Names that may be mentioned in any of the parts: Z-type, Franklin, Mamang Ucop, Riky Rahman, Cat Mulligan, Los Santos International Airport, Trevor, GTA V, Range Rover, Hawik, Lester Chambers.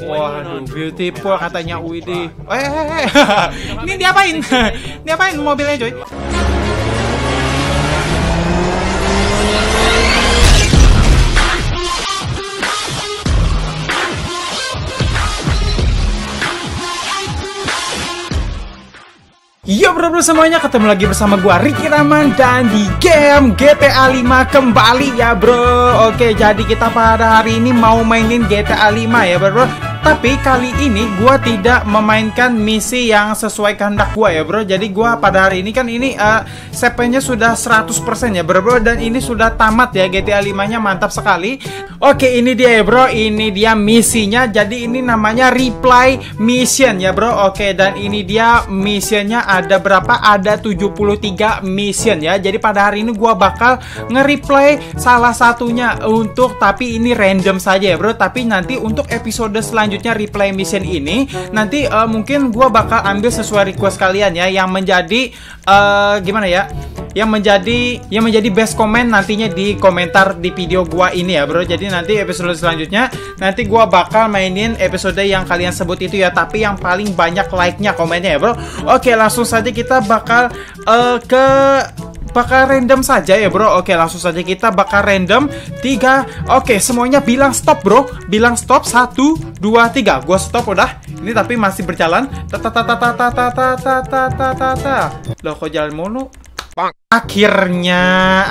Waduh, beautiful katanya Widih. Ini diapain? Diapain mobilnya, coy? Yo bro semuanya, ketemu lagi bersama gua Riky Rahman dan di game GTA 5 kembali ya bro. Oke, jadi kita pada hari ini mau mainin GTA 5 ya bro. Tapi kali ini gua tidak memainkan misi yang sesuai kehendak gua ya bro. Jadi gua pada hari ini kan ini save-nya sudah 100% ya bro, dan ini sudah tamat ya GTA 5-nya, mantap sekali. Oke, ini dia ya bro, ini dia misinya. Jadi ini namanya reply mission ya bro. Oke, dan ini dia missionnya ada berapa? Ada 73 mission ya. Jadi pada hari ini gua bakal nge-reply salah satunya untuk, tapi ini random saja ya bro. Tapi nanti untuk episode selanjutnya reply mission ini nanti mungkin gua bakal ambil sesuai request kalian ya, yang menjadi gimana ya, yang menjadi best comment nantinya di komentar di video gua ini ya bro. Jadi nanti episode selanjutnya nanti gua bakal mainin episode yang kalian sebut itu ya, tapi yang paling banyak like-nya, komennya ya bro. Oke, langsung saja kita bakal random saja ya bro. Oke, langsung saja kita bakal random 3. Oke, semuanya bilang stop bro, bilang stop. 1, 2, 3. Gua stop udah. Ini tapi masih berjalan. Loh, kok jalan mulu? Akhirnya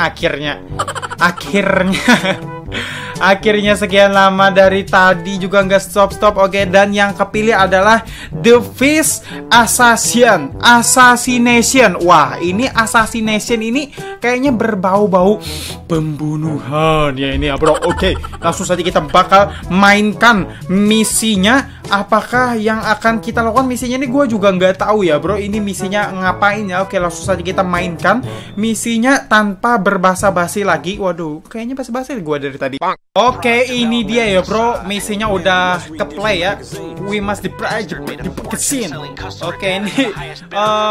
sekian lama dari tadi juga nggak stop-stop. Oke, dan yang kepilih adalah The Face Assassination. Wah, ini assassination ini kayaknya berbau-bau pembunuhan ya ini ya bro. Oke, langsung saja kita bakal mainkan misinya. Apakah yang akan kita lakukan misinya ini gue juga nggak tahu ya bro. Ini misinya ngapain ya. Oke, langsung saja kita mainkan misinya tanpa berbasa-basi lagi. Waduh, kayaknya basa-basi gue dari tadi. Oke, ini dia ya bro, misinya udah ke play ya. We must deploy the scene. Oke, ini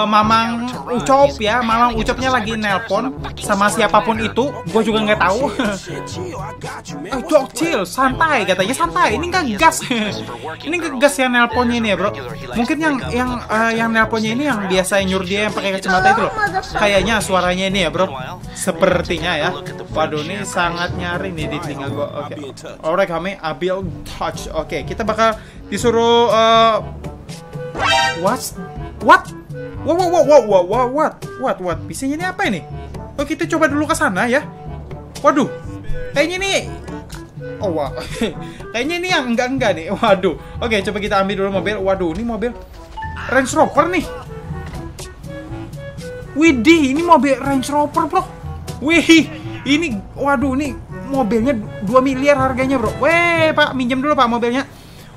Mamang Ucop ya. Mamang Ucopnya lagi nelpon sama siapapun itu, gue juga nggak tahu. Chill, santai katanya, santai. Ini nggak gas, ini nggak gas yang nelponnya ini ya bro. Mungkin yang nelponnya ini yang biasa nyuruh dia yang pakai kacamata itu loh. Kayaknya suaranya ini ya bro, sepertinya ya. Waduh, ini sangat nyaring nih di telinga gue. Oke, alright, kami Abil touch. Oke, kita bakal disuruh what misinya ini apa ini? Oh, kita coba dulu ke sana ya. Waduh, kayaknya ini kayaknya ini yang enggak nih. Waduh, oke, coba kita ambil dulu mobil. Waduh, ini mobil Range Rover nih. Widih, ini mobil Range Rover bro. Wih, ini waduh, ini mobilnya 2 miliar harganya bro. Weh, pak, minjem dulu pak mobilnya.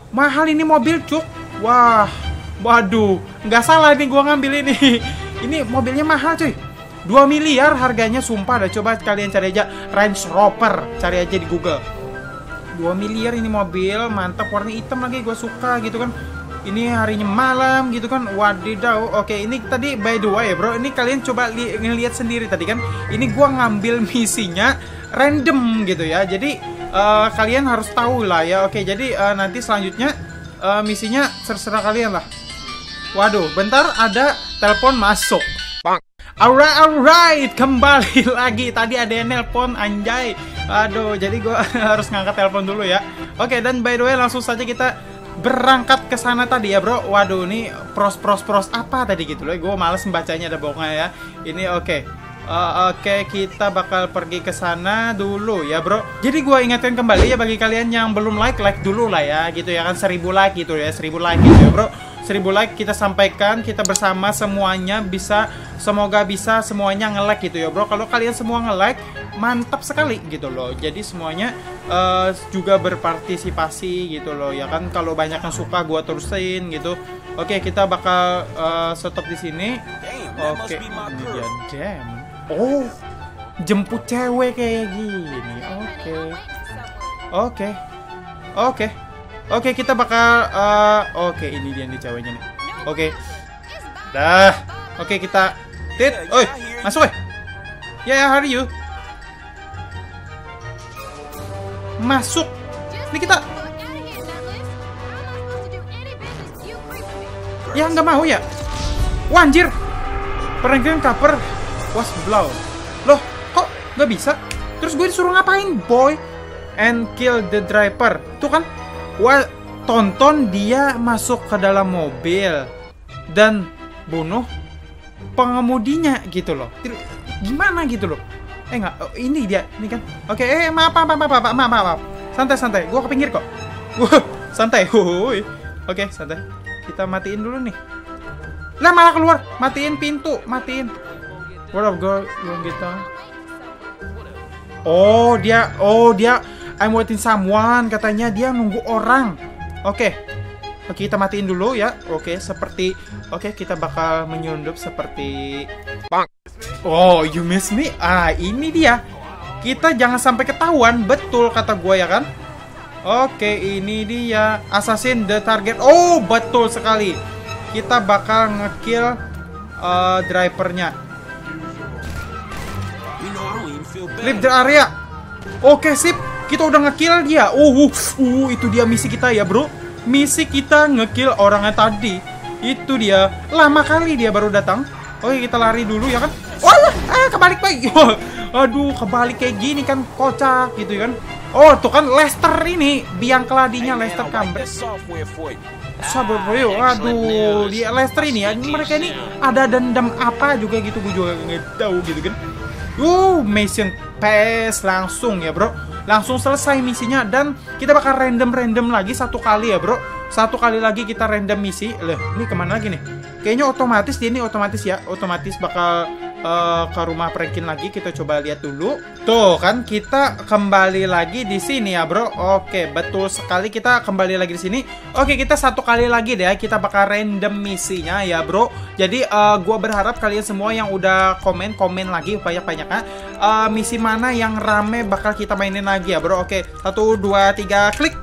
Mahal ini mobil cuk. Wah, waduh, nggak salah nih gua ngambil ini. Ini mobilnya mahal cuy, 2 miliar harganya, sumpah dah. Coba kalian cari aja Range Rover, cari aja di Google. 2 miliar ini mobil, mantap, warna hitam lagi, gua suka gitu kan. Ini harinya malam gitu kan. Wadidaw. Oke, ini tadi by the way ya bro, ini kalian coba ngeliat sendiri tadi kan. Ini gua ngambil misinya random gitu ya. Jadi kalian harus tahu lah ya. Oke, jadi nanti selanjutnya misinya terserah kalian lah. Waduh, bentar, ada telepon masuk. Alright, alright, kembali lagi. Tadi ada yang nelpon, anjay. Aduh, jadi gua harus ngangkat telepon dulu ya. Oke, dan by the way langsung saja kita berangkat ke sana tadi ya bro. Waduh, ini pros apa tadi gitu loh. Gue males membacanya, ada bohongnya ya. Ini oke. Oke, kita bakal pergi ke sana dulu ya bro. Jadi gue ingatkan kembali ya bagi kalian yang belum like dulu lah ya gitu ya kan. 1000 like gitu ya, 1000 like gitu ya bro. 1000 like kita sampaikan, kita bersama semuanya bisa, semoga bisa semuanya nge-like gitu ya bro. Kalau kalian semua nge-like, mantap sekali gitu loh. Jadi semuanya juga berpartisipasi gitu loh ya kan. Kalau banyak yang suka gua terusin gitu. Oke, kita bakal stop di sini. Oke, ini dia jam. Oh, jemput cewek kayak gini. Oke, oke, oke, oke, kita bakal oke, ini dia nih ceweknya nih. Oke, dah. Oke, kita tit. Oi, masuk. Ya, how are you? Masuk. Ini kita Ya nggak mau ya. Wah anjir, Franklin cover was blown. Loh kok nggak bisa? Terus gue disuruh ngapain boy? And kill the driver. Tuh kan, wah tonton dia masuk ke dalam mobil dan bunuh pengemudinya gitu loh. Gimana gitu loh? Enggak, oh, ini dia, ini kan. Oke, maaf. Santai. Gua ke pinggir kok. Santai. Oke, santai. Kita matiin dulu nih. Lah malah keluar. Matiin pintu, matiin. What up girl? Belum gitu. Oh, dia I'm waiting someone, katanya dia nunggu orang. Oke, kita matiin dulu ya. Oke, kita bakal menyunduk seperti Pak. Oh, you miss me? Ah, ini dia. Kita jangan sampai ketahuan, betul kata gue ya kan? Oke, ini dia. Assassin the target. Oh, betul sekali. Kita bakal ngekill drivernya. Leave the area. Oke, sip. Kita udah ngekill dia. Itu dia misi kita ya, bro. Misi kita ngekill orangnya tadi. Itu dia. Lama kali dia baru datang. Oke, kita lari dulu ya kan. Kebalik baik. Aduh, kebalik kayak gini kan kocak gitu kan. Oh, tuh kan Lester ini, biang keladinya Lester Chambers. Aduh, dia Lester ini ya. Mereka ini ada dendam apa juga gitu, gue juga nggak tahu gitu kan. Mission pass langsung ya, bro. Langsung selesai misinya dan kita bakal random lagi satu kali ya, bro. Satu kali lagi kita random misi. Loh, ini kemana lagi nih? Kayaknya otomatis dia ini otomatis bakal ke rumah Franklin lagi. Kita coba lihat dulu. Tuh kan kita kembali lagi di sini ya, bro. Oke, betul sekali kita kembali lagi di sini. Oke, kita satu kali lagi deh. Kita bakal random misinya ya, bro. Jadi gue berharap kalian semua yang udah komen lagi banyak-banyaknya. Misi mana yang rame bakal kita mainin lagi ya, bro. Oke, 1, 2, 3, klik.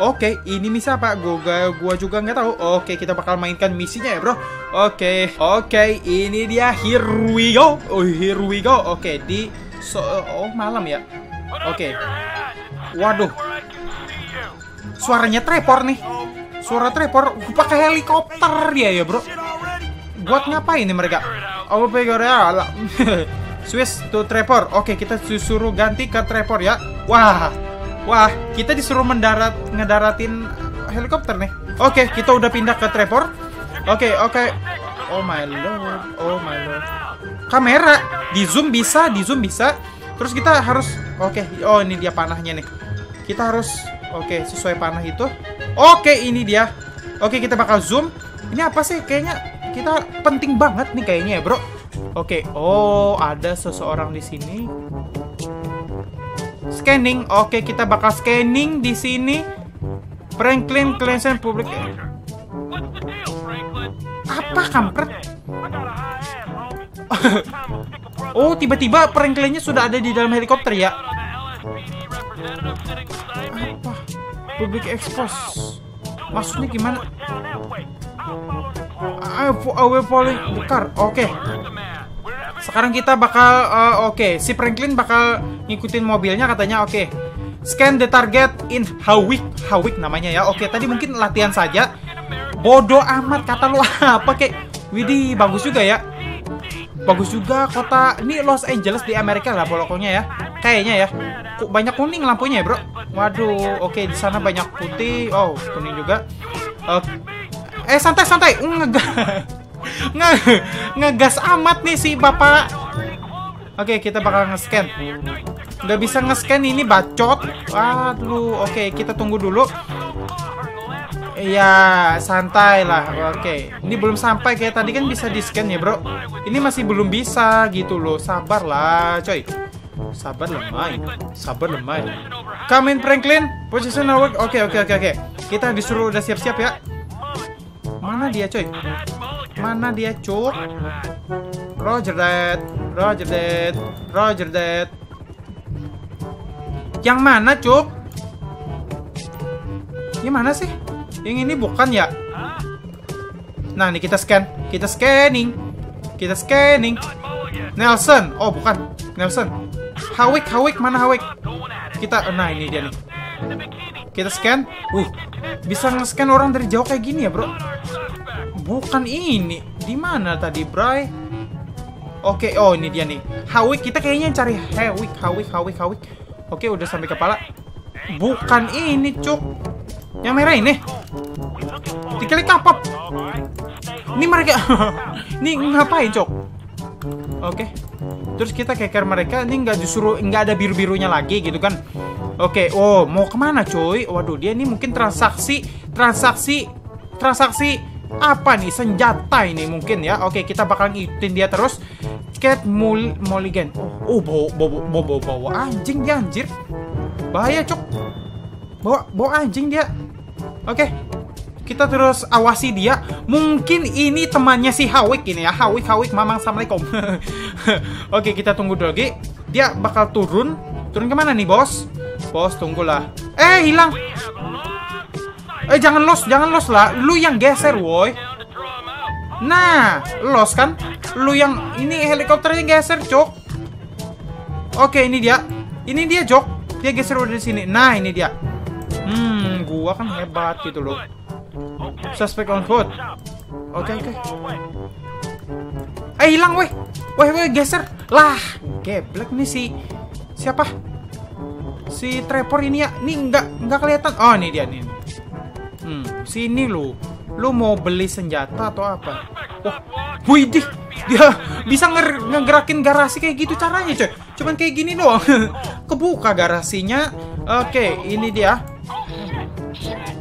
Oke, ini misi apa? Gua juga nggak tahu. Oke, kita bakal mainkan misinya ya, bro. Oke, ini dia. Here we go. Oke, di malam ya. Oke. Waduh. Suaranya Trevor nih. Suara Trevor pakai helikopter dia ya, bro. Buat ngapain nih mereka? Oh, pegoreala. Swiss to Trevor. Oke, kita disuruh ganti ke Trevor ya. Wah, kita disuruh ngedaratin helikopter nih. Oke, kita udah pindah ke Trevor. Oke. Oh my lord. Kamera di zoom bisa. Terus kita harus oh ini dia panahnya nih. Kita harus sesuai panah itu. Oke, ini dia. Oke, kita bakal zoom. Ini apa sih? Kayaknya kita penting banget nih kayaknya ya, bro. Oke. Oh, ada seseorang di sini. Scanning, oke, kita bakal scanning di sini. Franklin, Clemson Public. Apa kampret? Oh, tiba-tiba Franklinnya sudah ada di dalam helikopter ya? Apa? Public expose. Maksudnya gimana? Away falling the car. Oke. Sekarang kita bakal si Franklin bakal ngikutin mobilnya katanya. Oke. Scan the target in Hawik namanya ya. Oke, tadi mungkin latihan saja. Bodoh amat kata lu apa kek. Widih, bagus juga ya. Bagus juga kota ini Los Angeles di Amerika lah pokoknya ya. Kayaknya ya. Banyak kuning lampunya ya, bro. Waduh, oke, di sana banyak putih. Oh, kuning juga. Santai. Ngegas amat nih si bapak. Oke, kita bakal nge-scan. Udah bisa nge-scan ini bacot. Waduh, oke, kita tunggu dulu. Iya, santai lah. Oke, ini belum sampai kayak tadi kan bisa di-scan ya, bro. Ini masih belum bisa gitu loh. Sabar lah, coy. Sabar lemai. Come in, Franklin. Position awake. Oke. Kita disuruh udah siap-siap ya. Mana dia, coy? Roger that. Yang mana, Cuk? Yang mana sih? Yang ini bukan ya? Nah, ini kita scan. Kita scanning. Nelson. Oh, bukan. Nelson. Hawik. Mana Hawik? Nah, ini dia nih. Kita scan. Bisa nge-scan orang dari jauh kayak gini ya, bro. Bukan ini. Di mana tadi, Bray? Oke, oh ini dia nih. Hawik, kita kayaknya cari Hawik, Hawik. Oke, udah sampai kepala. Bukan ini, Cuk. Yang merah ini. Diklik apa? Ini mereka. Ini ngapain, Cuk? Oke. Terus kita keker mereka, ini nggak disuruh, nggak ada biru-birunya lagi gitu kan. Oke, oh mau kemana cuy? Waduh, dia ini mungkin transaksi apa nih? Senjata ini mungkin ya. Oke, kita bakal ngikutin dia terus. Cat Mulligan. Oh, bawa anjing dia anjir. Bahaya cok. Bawa anjing dia. Oke, kita terus awasi dia. Mungkin ini temannya si Hawik ini ya. Hawik, Mamang, assalamualaikum. Oke, kita tunggu dulu lagi. Dia bakal turun. Turun kemana nih bos? Bos, tunggulah. Eh, hilang. Eh, jangan los lah. Lu yang geser, woi. Nah, los kan? Lu yang ini helikopternya geser, Jok. Oke, ini dia. Ini dia, Jok. Dia geser udah di sini. Nah, ini dia. Gua kan hebat gitu loh. Suspect on foot. Oke. Eh, hilang, woi. Woi, geser. Lah, geblek nih si siapa? Si Trevor ini ya, ini nggak kelihatan. Oh, ini dia nih. Sini lu mau beli senjata atau apa? Wah, widih, dia bisa ngegerakin garasi kayak gitu caranya, coy. Cuman kayak gini doang. Kebuka garasinya. Oke, ini dia.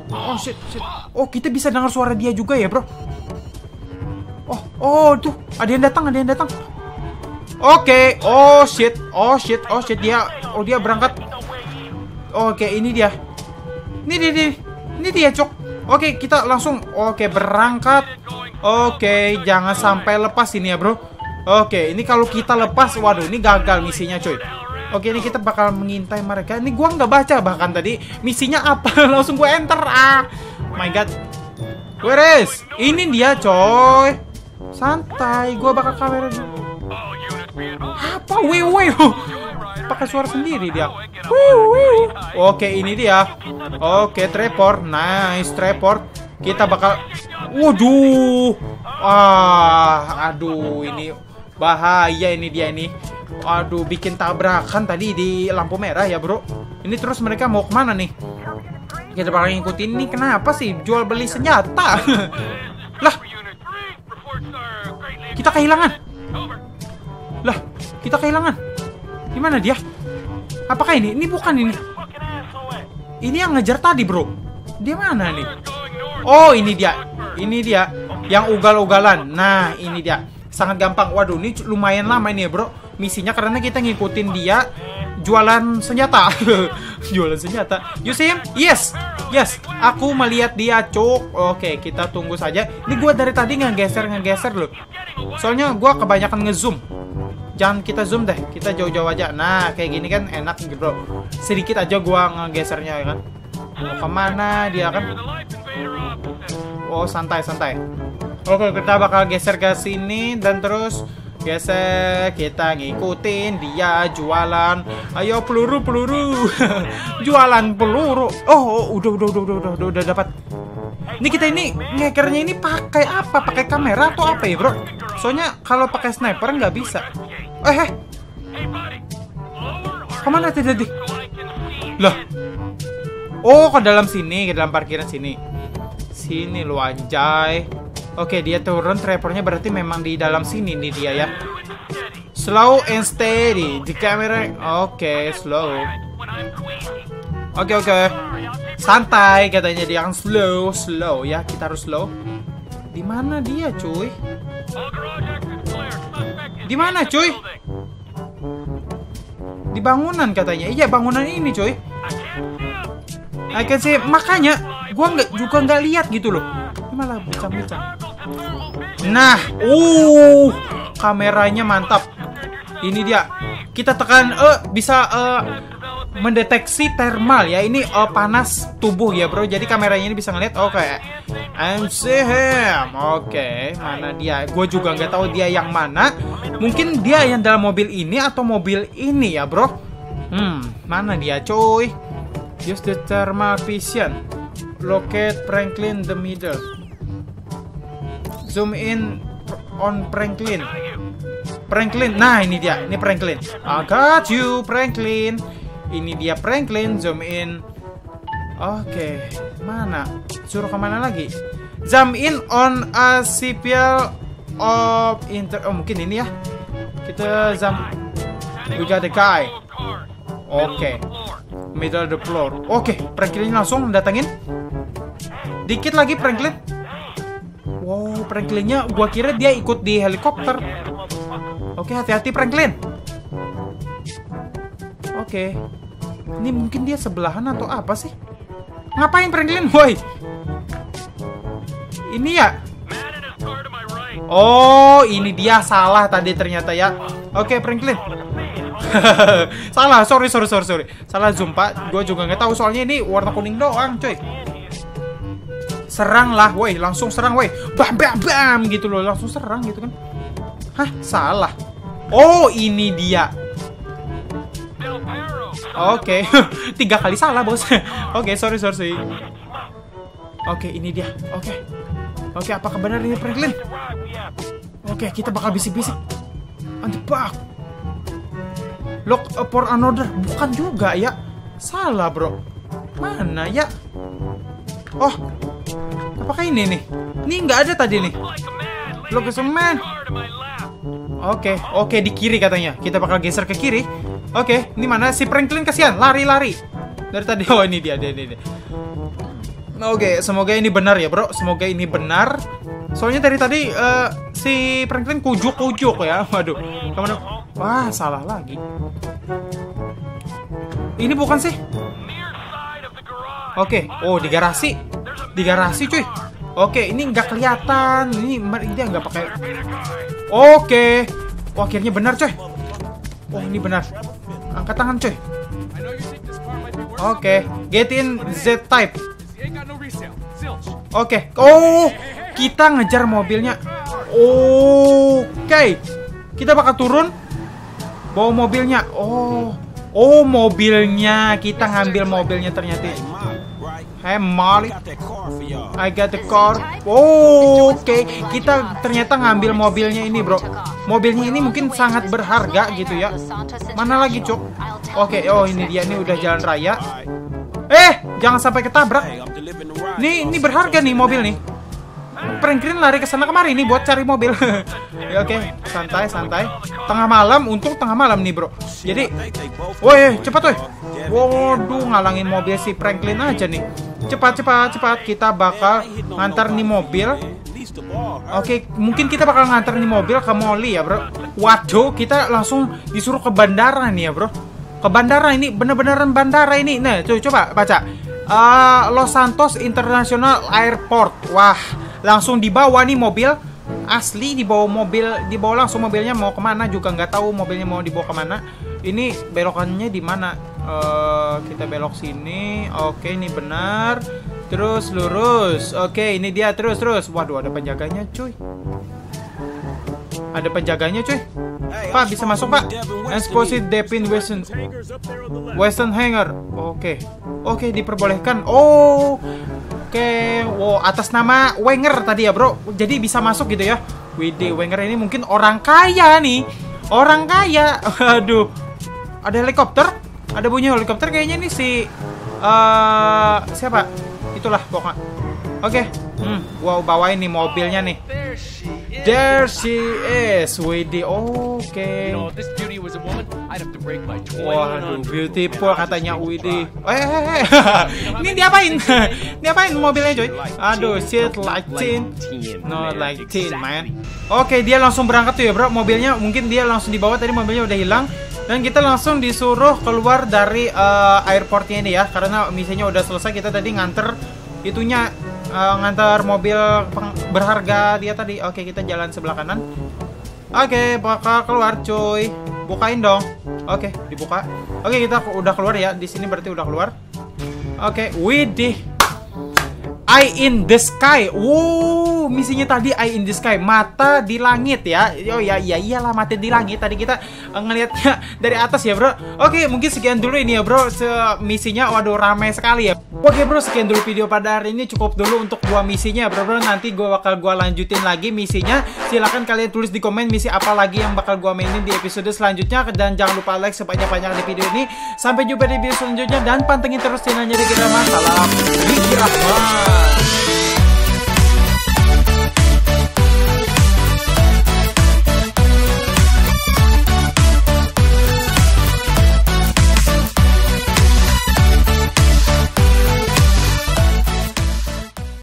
Oh shit. Oh, kita bisa dengar suara dia juga ya, bro. Oh tuh, ada yang datang. Oke, oh shit, dia berangkat. Oke, ini dia. Ini dia, Cok. Oke, kita langsung. Oke, berangkat. Oke, jangan sampai lepas ini ya, bro. Oke, ini kalau kita lepas, waduh, ini gagal misinya, coy. Oke, ini kita bakal mengintai mereka. Ini gua nggak baca bahkan tadi misinya apa. Langsung gua enter. Ah, my god. Where is? Ini dia, coy. Santai, gua bakal kamera dulu. Apa? Wih. Pakai suara sendiri dia. Wih. Oke, ini dia. Oke, Trevor. Nice, Trevor. Kita bakal. Waduh. Ah, aduh, ini bahaya ini dia ini. Aduh, bikin tabrakan tadi di lampu merah ya, bro. Ini terus mereka mau kemana nih? Kita bakal ngikutin ini. Kenapa sih jual beli senjata? Lah, kita kehilangan. Lah, kita kehilangan. Gimana dia? Apakah ini? Ini bukan ini. Ini yang ngejar tadi, bro. Dia mana nih? Oh, ini dia. Ini dia. Yang ugal-ugalan. Nah, ini dia. Sangat gampang. Waduh, ini lumayan lama ini ya, bro. Misinya karena kita ngikutin dia jualan senjata. Jualan senjata. You see him? Yes. Aku melihat dia, Cuk. Oke, kita tunggu saja. Ini gue dari tadi ngegeser loh. Soalnya gue kebanyakan ngezoom. Jangan kita zoom deh, kita jauh-jauh aja. Nah, kayak gini kan enak gitu, bro. Sedikit aja gua ngegesernya kan. Mau kemana dia kan? Oh, santai. Oke, kita bakal geser ke sini dan terus geser. Kita ngikutin dia jualan. Ayo peluru. Jualan peluru. Oh, udah dapat. Ini kita ini ngekernya ini pakai apa? Pakai kamera atau apa ya, bro? Soalnya kalau pakai sniper nggak bisa. Kemana tadi? Lah. Oh, ke dalam sini, ke dalam parkiran sini. Sini lu anjay. Oke, dia turun. Trapernya berarti memang di dalam sini nih dia ya. Slow and steady di kamera. Oke, slow. Oke. Santai katanya dia yang slow ya. Kita harus slow. Di mana dia, cuy? Di mana, cuy? Di bangunan katanya. Iya, bangunan ini, cuy. I can see. Makanya gua juga nggak lihat gitu loh. Ini malah bucang-bucang. Nah, kameranya mantap. Ini dia. Kita tekan bisa mendeteksi thermal ya. Ini panas tubuh ya, bro. Jadi kameranya ini bisa ngeliat. Oke. I'm see him. Oke, mana dia? Gue juga nggak tahu dia yang mana. Mungkin dia yang dalam mobil ini atau mobil ini ya, bro. Mana dia, cuy? Use the thermal vision. Locate Franklin the middle. Zoom in on Franklin. Franklin, nah ini dia, ini Franklin. I got you, Franklin. Ini dia Franklin, zoom in. Oke, mana? Suruh kemana lagi? Zoom in on a civil of inter. Oh mungkin ini ya. Kita zoom. We got the guy. Oke, middle of the floor. Oke, Franklin langsung datangin. Dikit lagi Franklin. Wow, Franklinnya gua kira dia ikut di helikopter. Oke, hati-hati Franklin. Oke. Ini mungkin dia sebelahan atau apa sih? Ngapain Franklin, woi? Ini ya? Oh, ini dia salah tadi ternyata ya. Oke, Franklin. Salah, sorry. Salah zoom, Pak. Gua juga nggak tahu soalnya ini warna kuning doang, coy. Seranglah, woi. Langsung serang, woi. Bam bam bam gitu loh, langsung serang gitu kan. Hah, salah. Oh, ini dia. Oke, okay. 3 kali salah, bos. Oke, okay, sorry. Oke, okay, ini dia. Oke, okay. Oke, okay, apakah benar ini Franklin? Oke, okay, kita bakal bisik-bisik. Antepah. Look for another. Bukan juga ya? Salah, bro. Mana ya? Oh, apakah ini nih? Ini nggak ada tadi nih. Look at some man. Oke, di kiri katanya. Kita bakal geser ke kiri. Oke, ini mana? Si Franklin kasihan, lari-lari dari tadi. Oh, ini dia, dia. Oke, semoga ini benar ya, bro. Semoga ini benar. Soalnya dari tadi si Franklin kujuk-kujuk ya. Waduh, kemana? Wah, salah lagi. Ini bukan sih? Oke, oh di garasi cuy. Oke, ini nggak kelihatan. Ini dia nggak pakai. Oke, oh, akhirnya benar coy. Oh ini benar. Angkat tangan coy. Oke, get in Z-type. Oke, oh kita ngejar mobilnya. Oke, kita bakal turun bawa mobilnya. Oh mobilnya kita ngambil mobilnya ternyata. Hey Molly, I got the car. Oh, oke. Kita ternyata ngambil mobilnya ini, bro. Mobilnya ini mungkin sangat berharga gitu ya. Mana lagi, Cok? Oke, oh ini dia nih udah jalan raya. Jangan sampai ketabrak. Nih, ini berharga nih mobil nih. Franklin lari ke sana kemari nih buat cari mobil. Ya, oke, santai. Tengah malam, untung tengah malam nih, bro. Jadi, woi, cepat woi. Waduh, ngalangin mobil si Franklin aja nih. Cepat. Kita bakal ngantar nih mobil. Oke, mungkin kita bakal ngantar nih mobil ke Molly ya, bro. Waduh, kita langsung disuruh ke bandara nih ya, bro. Ke bandara ini, bener-beneran bandara ini. Nah, coba baca. Los Santos International Airport. Wah, langsung dibawa nih mobil. Asli dibawa langsung mobilnya mau kemana juga nggak tahu mobilnya mau dibawa kemana. Ini belokannya di mana? Kita belok sini. Oke, ini benar. Terus lurus. Oke, ini dia terus. Waduh, ada penjaganya, cuy. Pak, bisa masuk, Pak. Exposed Depin Western Hangar. Oke, diperbolehkan. Oke. Wow, atas nama Wenger tadi ya, bro. Jadi bisa masuk gitu ya. Widi Wenger ini mungkin orang kaya nih. Orang kaya. Aduh. Ada helikopter? Ada bunyi helikopter kayaknya nih si siapa? Itulah pokoknya. Oke. Wow, bawain nih mobilnya nih. There she is, Widi. Oke. Waduh, beautiful katanya Widi. Ini diapain? Diapain mobilnya, coy? Aduh, shit like teen. No like teen, man. Oke, dia langsung berangkat tuh ya, bro. Mobilnya mungkin dia langsung dibawa. Tadi mobilnya udah hilang. Dan kita langsung disuruh keluar dari airportnya ini ya. Karena misinya udah selesai. Kita tadi nganter itunya. Ngantar mobil berharga dia tadi. Oke, kita jalan sebelah kanan. Oke, bakal keluar cuy. Bukain dong. Oke, dibuka. Oke, kita udah keluar ya. Di sini berarti udah keluar. Oke, widih. Eye in the sky. Wow, misinya tadi eye in the sky, mata di langit ya. Oh ya, iya iyalah mata di langit. Tadi kita ngelihatnya dari atas ya, Bro. Oke, mungkin sekian dulu ini ya, Bro. Misinya waduh ramai sekali ya. Oke, Bro, sekian dulu video pada hari ini, cukup dulu untuk dua misinya, Bro. Nanti gua bakal lanjutin lagi misinya. Silahkan kalian tulis di komen misi apa lagi yang bakal gua mainin di episode selanjutnya, dan jangan lupa like sebanyak-banyaknya di video ini. Sampai jumpa di video selanjutnya dan pantengin terus channelnya Riky Rahman. Salam Riky Rahman.